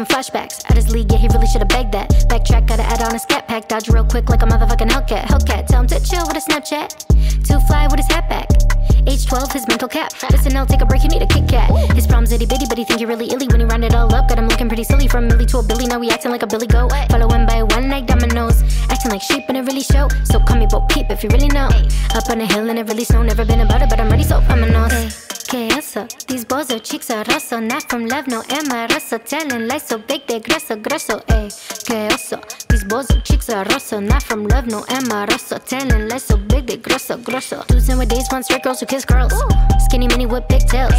having flashbacks. Out his league, yeah, he really should've begged that. Backtrack, gotta add on a scat pack. Dodge real quick like a motherfucking Hellcat. Tell him to chill with a Snapchat. Too fly with his hat back. Age 12, his mental cap. Listen, I'll take a break, you need a Kit Kat. His problem's itty bitty, but he think he really illy. When he round it all up, got him looking pretty silly. From Millie to a Billy, now he acting like a Billy Goat. Follow him by one like dominoes. Acting like sheep and it really show. So call me Bo Peep if you really know. Up on a hill and it really snow. Never been about it, but I'm ready, so I'm a nose. Que Oso, these balls are cheeks are also not from love, no amoroso. Telling lies so big, they grosso. Ay, que oso, these balls are cheeks are also not from love, no amoroso. Telling lies so big, they grosso. Dudes nowadays want straight girls who kiss girls. Skinny mini with pigtails.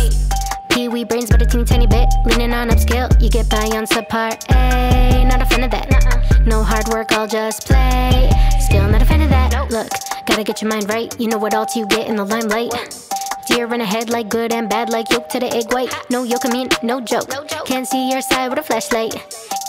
Pee-wee brains, but a teeny tiny bit. Leaning on upscale, you get by on subpar. Ay, not a fan of that. No hard work, I'll just play. Still not a fan of that. Look, gotta get your mind right. You know what else you get in the limelight. Deer in a head like good and bad, like yolk to the egg white. No yolk, I mean no joke. Can't see your side with a flashlight.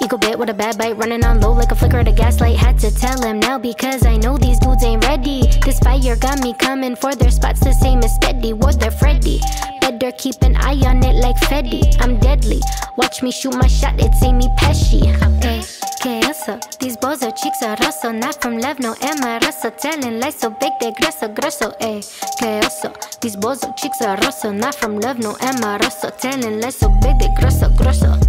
Eagle bit with a bad bite, running on low like a flicker at a gaslight. Had to tell him now because I know these dudes ain't ready. This fire got me coming for their spots the same as Steady. Or they're Freddy. Better keep an eye on it like Freddy. I'm deadly. Watch me shoot my shot, it's Amy Pesci. Que oso, these balls are cheeks are also not from love, no amoroso. Telling lies so big, they grosso. Ay, que oso, these balls are cheeks are also not from love, no amoroso. Telling lies so big, they grosso.